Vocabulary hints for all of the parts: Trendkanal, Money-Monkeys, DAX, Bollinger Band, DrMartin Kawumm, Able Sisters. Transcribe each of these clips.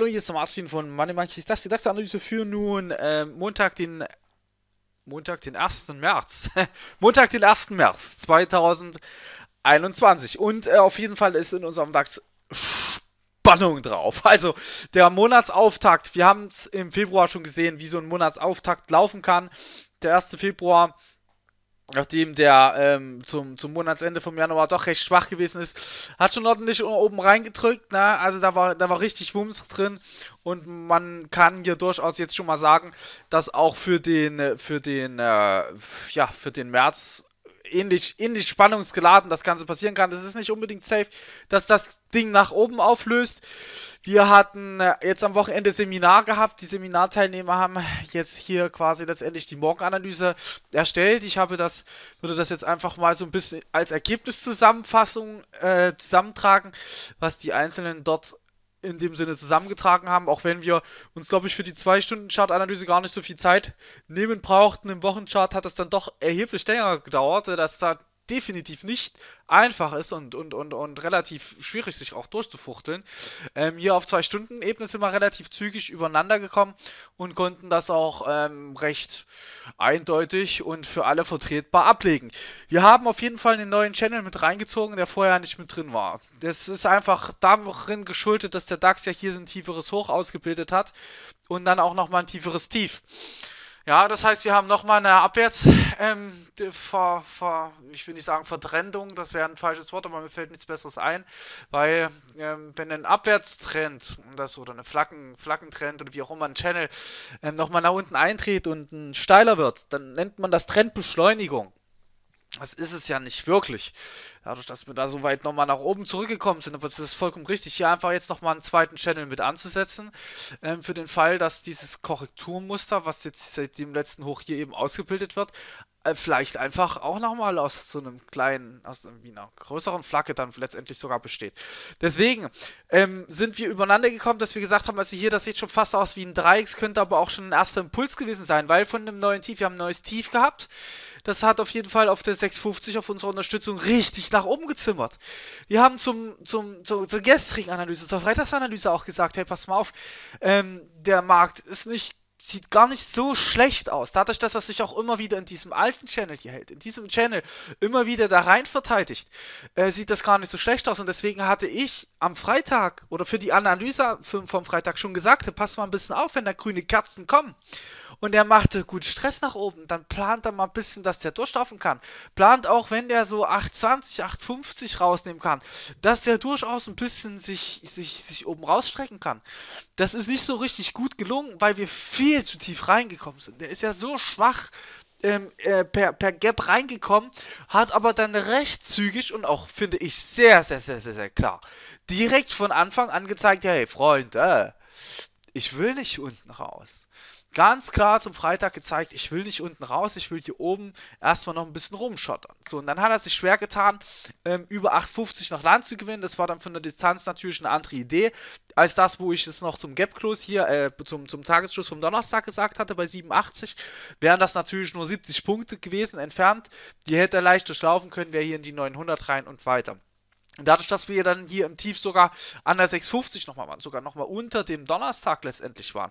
Hallo, hier ist Martin von Money-Monkeys. Das ist die DAX-Analyse für nun Montag, den 1. März 2021. Und auf jeden Fall ist in unserem DAX Spannung drauf. Also der Monatsauftakt, wir haben es im Februar schon gesehen, wie so ein Monatsauftakt laufen kann. Der 1. Februar, nachdem der zum Monatsende vom Januar doch recht schwach gewesen ist, hat schon ordentlich oben reingedrückt, ne? Also da war richtig Wumms drin und man kann hier durchaus jetzt schon mal sagen, dass auch für den März ähnlich spannungsgeladen das Ganze passieren kann. Das ist nicht unbedingt safe, dass das Ding nach oben auflöst. Wir hatten jetzt am Wochenende Seminar gehabt. Die Seminarteilnehmer haben jetzt hier quasi letztendlich die Morgenanalyse erstellt. Ich habe würde das jetzt einfach mal so ein bisschen als Ergebniszusammenfassung zusammentragen, was die Einzelnen dort in dem Sinne zusammengetragen haben, auch wenn wir uns, glaube ich, für die 2-Stunden-Chart-Analyse gar nicht so viel Zeit nehmen brauchten. Im Wochenchart hat das dann doch erheblich länger gedauert, dass da definitiv nicht einfach ist und relativ schwierig, sich auch durchzufuchteln. Hier auf 2-Stunden-Ebene sind wir relativ zügig übereinander gekommen und konnten das auch recht eindeutig und für alle vertretbar ablegen. Wir haben auf jeden Fall einen neuen Channel mit reingezogen, der vorher nicht mit drin war. Das ist einfach darin geschuldet, dass der DAX ja hier ein tieferes Hoch ausgebildet hat und dann auch nochmal ein tieferes Tief. Ja, das heißt, wir haben nochmal eine ich will nicht sagen Verdrängung, das wäre ein falsches Wort, aber mir fällt nichts Besseres ein, weil wenn ein Abwärtstrend oder eine Flaggentrend oder wie auch immer ein Channel nochmal nach unten eintritt und steiler wird, dann nennt man das Trendbeschleunigung. Das ist es ja nicht wirklich. Dadurch, dass wir da so weit nochmal nach oben zurückgekommen sind, aber es ist vollkommen richtig, hier einfach jetzt nochmal einen zweiten Channel mit anzusetzen, für den Fall, dass dieses Korrekturmuster, was jetzt seit dem letzten Hoch hier eben ausgebildet wird, vielleicht einfach auch nochmal aus so einem kleinen, aus einer größeren Flagge dann letztendlich sogar besteht. Deswegen sind wir übereinander gekommen, dass wir gesagt haben, also hier, das sieht schon fast aus wie ein Dreieck, könnte aber auch schon ein erster Impuls gewesen sein, weil von einem neuen Tief, wir haben ein neues Tief gehabt, das hat auf jeden Fall auf der 650 auf unsere Unterstützung richtig nach oben gezimmert. Wir haben zur gestrigen Analyse, zur Freitagsanalyse auch gesagt, hey, pass mal auf, der Markt ist nicht sieht gar nicht so schlecht aus, dadurch, dass er sich auch immer wieder in diesem alten Channel hier hält, in diesem Channel immer wieder da rein verteidigt, sieht das gar nicht so schlecht aus und deswegen hatte ich am Freitag oder für die Analyse vom Freitag schon gesagt, pass mal ein bisschen auf, wenn da grüne Kerzen kommen und er machte gut Stress nach oben, dann plant er mal ein bisschen, dass der durchlaufen kann, plant auch, wenn der so 8,20, 8,50 rausnehmen kann, dass der durchaus ein bisschen sich oben rausstrecken kann. Das ist nicht so richtig gut gelungen, weil wir viel zu tief reingekommen sind. Der ist ja so schwach per Gap reingekommen, hat aber dann recht zügig und auch, finde ich, sehr klar direkt von Anfang an gezeigt, hey Freund, ich will nicht unten raus. Ganz klar zum Freitag gezeigt, ich will nicht unten raus, ich will hier oben erstmal noch ein bisschen rumschottern. So, und dann hat er sich schwer getan, über 8,50 noch Land zu gewinnen. Das war dann von der Distanz natürlich eine andere Idee, als das, wo ich es noch zum Gap-Close hier, zum Tagesschluss vom Donnerstag gesagt hatte, bei 87, wären das natürlich nur 70 Punkte gewesen, entfernt. Die hätte er leicht durchlaufen können, wäre hier in die 900 rein und weiter. Dadurch, dass wir dann hier im Tief sogar an der 650 nochmal waren, sogar nochmal unter dem Donnerstag letztendlich waren,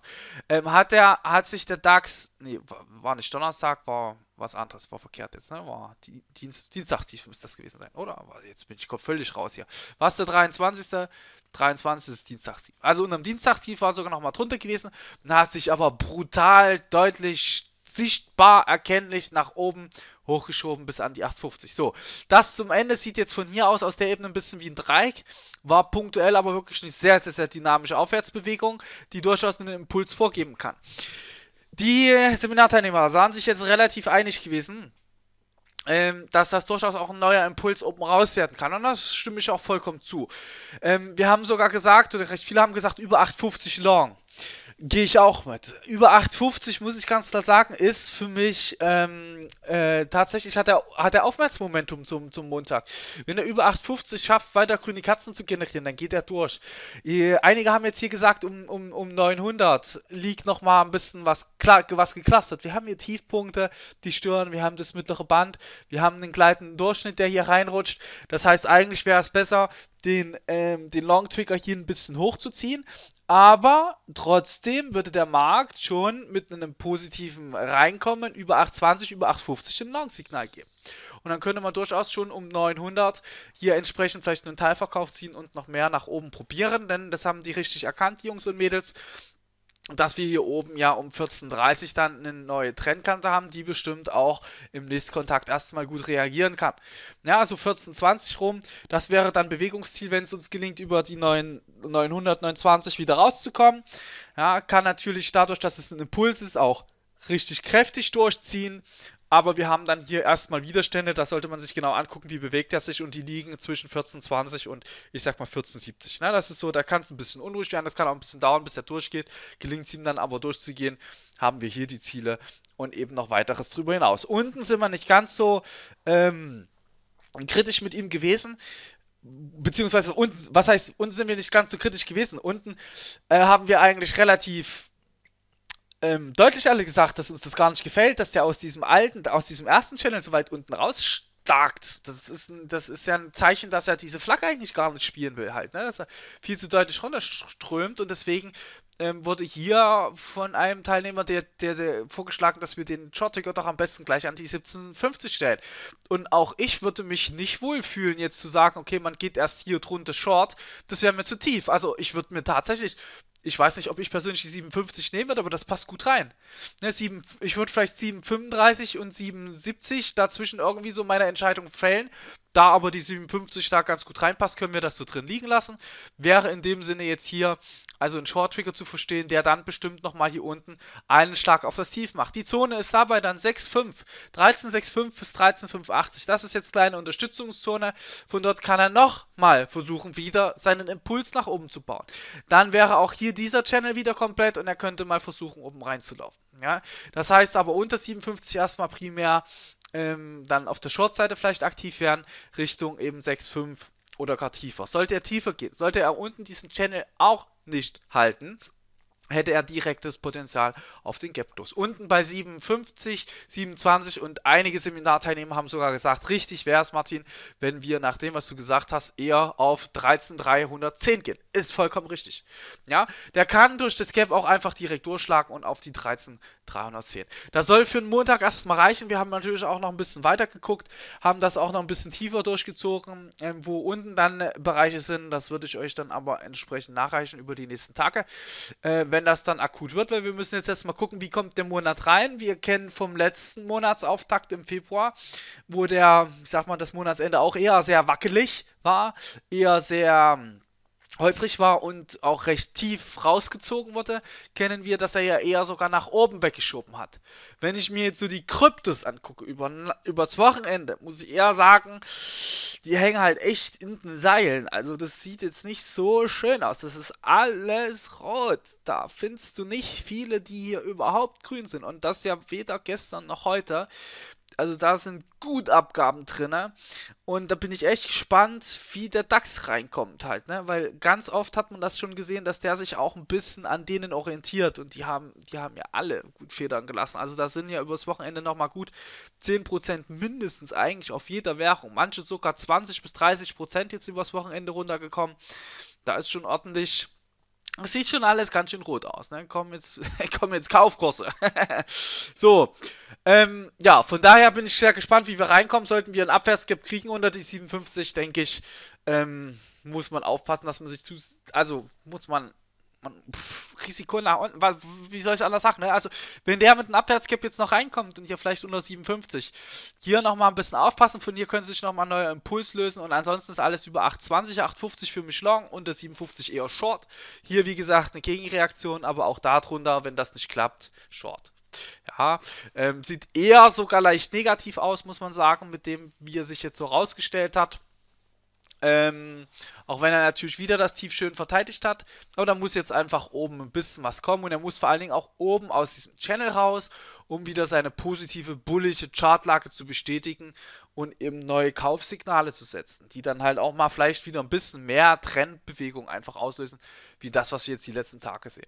hat sich der DAX, nee, war nicht Donnerstag, war was anderes, war verkehrt jetzt, ne? War Dienstagstief müsste das gewesen sein, oder? Jetzt bin ich völlig raus hier. War es der 23.? 23. ist Dienstagstief. Also unterm Dienstagstief war sogar nochmal drunter gewesen, hat sich aber brutal deutlich sichtbar erkennlich nach oben hochgeschoben bis an die 8,50. So, das zum Ende sieht jetzt von hier aus der Ebene ein bisschen wie ein Dreieck, war punktuell aber wirklich eine sehr dynamische Aufwärtsbewegung, die durchaus einen Impuls vorgeben kann. Die Seminarteilnehmer sahen sich jetzt relativ einig gewesen, dass das durchaus auch ein neuer Impuls oben raus werden kann. Und das stimme ich auch vollkommen zu. Wir haben sogar gesagt, oder recht viele haben gesagt, über 8,50 long. Gehe ich auch mit. Über 8,50, muss ich ganz klar sagen, ist für mich tatsächlich hat er Aufwärtsmomentum zum Montag. Wenn er über 8,50 schafft, weiter grüne Katzen zu generieren, dann geht er durch. Einige haben jetzt hier gesagt, um 900 liegt nochmal ein bisschen was geklustert. Wir haben hier Tiefpunkte, die stören, wir haben das mittlere Band, wir haben einen gleitenden Durchschnitt, der hier reinrutscht. Das heißt, eigentlich wäre es besser, den Long-Trigger hier ein bisschen hochzuziehen, aber trotzdem würde der Markt schon mit einem positiven Reinkommen über 8,20, über 8,50 ein Long-Signal geben. Und dann könnte man durchaus schon um 900 hier entsprechend vielleicht einen Teilverkauf ziehen und noch mehr nach oben probieren, denn das haben die richtig erkannt, die Jungs und Mädels, dass wir hier oben ja um 14,30 dann eine neue Trendkante haben, die bestimmt auch im Nächstkontakt erstmal gut reagieren kann. Ja, also 14,20 rum, das wäre dann Bewegungsziel, wenn es uns gelingt, über die 900, 920 wieder rauszukommen. Ja, kann natürlich dadurch, dass es ein Impuls ist, auch richtig kräftig durchziehen. Aber wir haben dann hier erstmal Widerstände, da sollte man sich genau angucken, wie bewegt er sich, und die liegen zwischen 14,20 und ich sag mal 14,70. Ne? Das ist so, da kann es ein bisschen unruhig werden, das kann auch ein bisschen dauern, bis er durchgeht. Gelingt es ihm dann aber durchzugehen, haben wir hier die Ziele und eben noch weiteres drüber hinaus. Unten sind wir nicht ganz so kritisch mit ihm gewesen. Beziehungsweise unten, was heißt, unten sind wir nicht ganz so kritisch gewesen. Unten haben wir eigentlich relativ deutlich alle gesagt, dass uns das gar nicht gefällt, dass der aus diesem ersten Channel so weit unten rausstarkt. Das ist ja ein Zeichen, dass er diese Flagge eigentlich gar nicht spielen will halt, ne? Dass er viel zu deutlich runterströmt, und deswegen wurde hier von einem Teilnehmer der vorgeschlagen, dass wir den Short-Ticker doch am besten gleich an die 17,50 stellen. Und auch ich würde mich nicht wohlfühlen, jetzt zu sagen, okay, man geht erst hier drunter Short, das wäre mir zu tief. Also ich würde mir tatsächlich, ich weiß nicht, ob ich persönlich die 7,50 nehmen würde, aber das passt gut rein. Ne, ich würde vielleicht 7,35 und 7,70 dazwischen irgendwie so meine Entscheidung fällen. Da aber die 7,50 da ganz gut reinpasst, können wir das so drin liegen lassen. Wäre in dem Sinne jetzt hier also ein Short-Trigger zu verstehen, der dann bestimmt nochmal hier unten einen Schlag auf das Tief macht. Die Zone ist dabei dann 6,5. 13,65 bis 13,85. Das ist jetzt kleine Unterstützungszone. Von dort kann er nochmal versuchen, wieder seinen Impuls nach oben zu bauen. Dann wäre auch hier dieser Channel wieder komplett und er könnte mal versuchen, oben reinzulaufen. Ja? Das heißt aber unter 7,50 erstmal primär dann auf der Short-Seite vielleicht aktiv werden, Richtung eben 6,5 oder gar tiefer. Sollte er tiefer gehen, sollte er unten diesen Channel auch nicht halten, hätte er direktes Potenzial auf den Gap-Plus. Unten bei 7,50, 7,20, und einige Seminarteilnehmer haben sogar gesagt, richtig wäre es, Martin, wenn wir nach dem, was du gesagt hast, eher auf 13,310 gehen. Ist vollkommen richtig. Ja, der kann durch das Gap auch einfach direkt durchschlagen und auf die 13,310. Das soll für den Montag erstmal reichen. Wir haben natürlich auch noch ein bisschen weiter geguckt, haben das auch noch ein bisschen tiefer durchgezogen, wo unten dann Bereiche sind. Das würde ich euch dann aber entsprechend nachreichen über die nächsten Tage, wenn das dann akut wird, weil wir müssen jetzt erstmal gucken, wie kommt der Monat rein. Wir kennen vom letzten Monatsauftakt im Februar, wo der, ich sag mal, das Monatsende auch eher sehr wackelig war, eher sehr holprig war und auch recht tief rausgezogen wurde, kennen wir, dass er ja eher sogar nach oben weggeschoben hat. Wenn ich mir jetzt so die Kryptos angucke übers Wochenende, muss ich eher sagen, die hängen halt echt in den Seilen. Also das sieht jetzt nicht so schön aus. Das ist alles rot. Da findest du nicht viele, die hier überhaupt grün sind. Und das ja weder gestern noch heute. Also da sind gut Abgaben drin, ne? Und da bin ich echt gespannt, wie der DAX reinkommt halt, ne? Weil ganz oft hat man das schon gesehen, dass der sich auch ein bisschen an denen orientiert, und die haben ja alle gut Federn gelassen. Also da sind ja übers Wochenende nochmal gut 10% mindestens eigentlich auf jeder Währung. Manche sogar 20 bis 30% jetzt übers Wochenende runtergekommen. Da ist schon ordentlich. Das sieht schon alles ganz schön rot aus, ne? Kommen jetzt Kaufkurse. So, ja, von daher bin ich sehr gespannt, wie wir reinkommen. Sollten wir einen Abwärtsgap kriegen unter die 7,50, denke ich, muss man aufpassen, dass man sich zu... Also, muss man... Risiko nach unten, wie soll ich es anders sagen, ne? Also, wenn der mit einem Abwärtsgap jetzt noch reinkommt und hier vielleicht unter 7,50, hier nochmal ein bisschen aufpassen, von hier können sich nochmal ein neuer Impuls lösen, und ansonsten ist alles über 8,20, 8,50 für mich long, unter 7,50 eher short. Hier, wie gesagt, eine Gegenreaktion, aber auch darunter, wenn das nicht klappt, short. Ja, sieht eher sogar leicht negativ aus, muss man sagen, mit dem, wie er sich jetzt so rausgestellt hat. Auch wenn er natürlich wieder das Tief schön verteidigt hat, aber da muss jetzt einfach oben ein bisschen was kommen, und er muss vor allen Dingen auch oben aus diesem Channel raus, um wieder seine positive, bullische Chartlage zu bestätigen und eben neue Kaufsignale zu setzen, die dann halt auch mal vielleicht wieder ein bisschen mehr Trendbewegung einfach auslösen, wie das, was wir jetzt die letzten Tage sehen.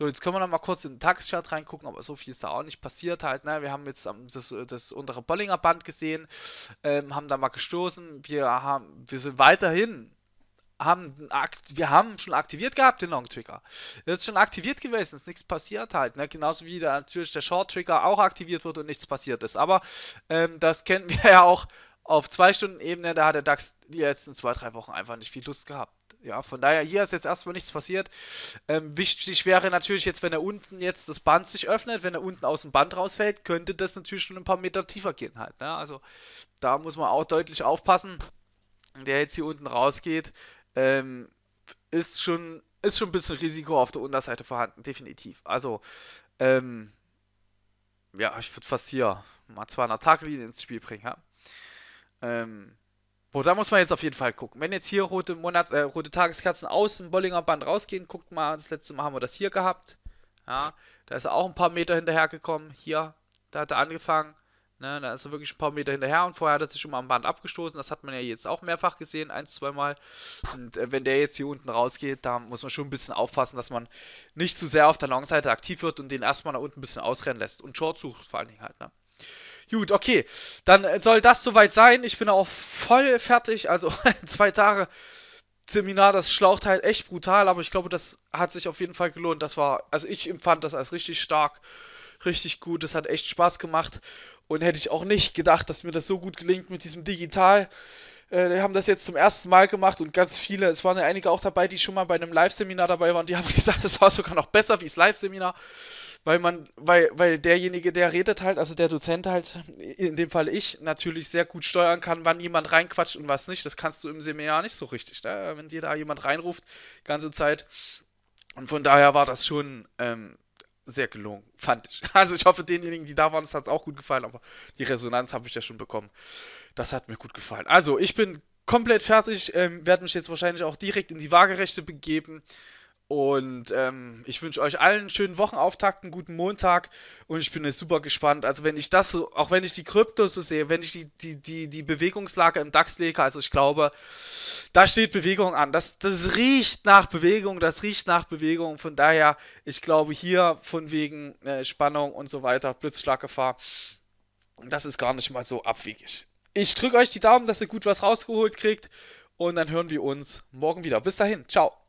So, jetzt können wir noch mal kurz in den Tageschart reingucken, aber so viel ist da auch nicht passiert halt, ne? Wir haben jetzt das untere Bollinger Band gesehen, haben da mal gestoßen, wir sind weiterhin wir haben schon aktiviert gehabt den Long Trigger. Das ist schon aktiviert gewesen, ist nichts passiert halt. Ne? Genauso wie natürlich der Short Trigger auch aktiviert wurde und nichts passiert ist. Aber das kennen wir ja auch auf 2-Stunden-Ebene. Da hat der DAX die letzten 2-3 Wochen einfach nicht viel Lust gehabt. Ja, von daher, hier ist jetzt erstmal nichts passiert. Wichtig wäre natürlich jetzt, wenn er unten jetzt das Band sich öffnet, wenn er unten aus dem Band rausfällt, könnte das natürlich schon ein paar Meter tiefer gehen halt. Ne? Also da muss man auch deutlich aufpassen. Der jetzt hier unten rausgeht, ist schon ein bisschen Risiko auf der Unterseite vorhanden, definitiv. Also, ja, ich würde fast hier mal 200-Tage-Linie ins Spiel bringen, ja. Boah, da muss man jetzt auf jeden Fall gucken. Wenn jetzt hier rote Tageskerzen aus dem Bollinger Band rausgehen, guckt mal, das letzte Mal haben wir das hier gehabt. Ja, da ist er auch ein paar Meter hinterhergekommen. Hier, da hat er angefangen. Ne, da ist er wirklich ein paar Meter hinterher und vorher hat er sich schon mal am Band abgestoßen. Das hat man ja jetzt auch mehrfach gesehen, 1-2 Mal. Und wenn der jetzt hier unten rausgeht, da muss man schon ein bisschen aufpassen, dass man nicht zu sehr auf der Long-Seite aktiv wird und den erstmal nach unten ein bisschen ausrennen lässt. Und Short sucht vor allen Dingen halt, ne? Gut, okay, dann soll das soweit sein. Ich bin auch voll fertig, also 2 Tage Seminar, das schlaucht halt echt brutal, aber ich glaube, das hat sich auf jeden Fall gelohnt. Das war, also ich empfand das als richtig stark, richtig gut, das hat echt Spaß gemacht und hätte ich auch nicht gedacht, dass mir das so gut gelingt mit diesem Digital. Wir haben das jetzt zum ersten Mal gemacht und ganz viele, es waren ja einige auch dabei, die schon mal bei einem Live-Seminar dabei waren, die haben gesagt, das war sogar noch besser wie das Live-Seminar, weil derjenige, der redet halt, also der Dozent halt, in dem Fall ich, natürlich sehr gut steuern kann, wann jemand reinquatscht und was nicht. Das kannst du im Seminar nicht so richtig, ne? Wenn dir da jemand reinruft, die ganze Zeit. Und von daher war das schon sehr gelungen, fand ich. Also ich hoffe, denjenigen, die da waren, das hat es auch gut gefallen, aber die Resonanz habe ich ja schon bekommen. Das hat mir gut gefallen. Also ich bin komplett fertig, werde mich jetzt wahrscheinlich auch direkt in die Waagerechte begeben und ich wünsche euch allen einen schönen Wochenauftakt, einen guten Montag und ich bin jetzt super gespannt. Also wenn ich das so, auch wenn ich die Kryptos so sehe, wenn ich die Bewegungslage im DAX lege, also ich glaube, da steht Bewegung an. Das riecht nach Bewegung, das riecht nach Bewegung. Von daher, ich glaube hier von wegen Spannung und so weiter, Blitzschlaggefahr, das ist gar nicht mal so abwegig. Ich drücke euch die Daumen, dass ihr gut was rausgeholt kriegt und dann hören wir uns morgen wieder. Bis dahin, ciao.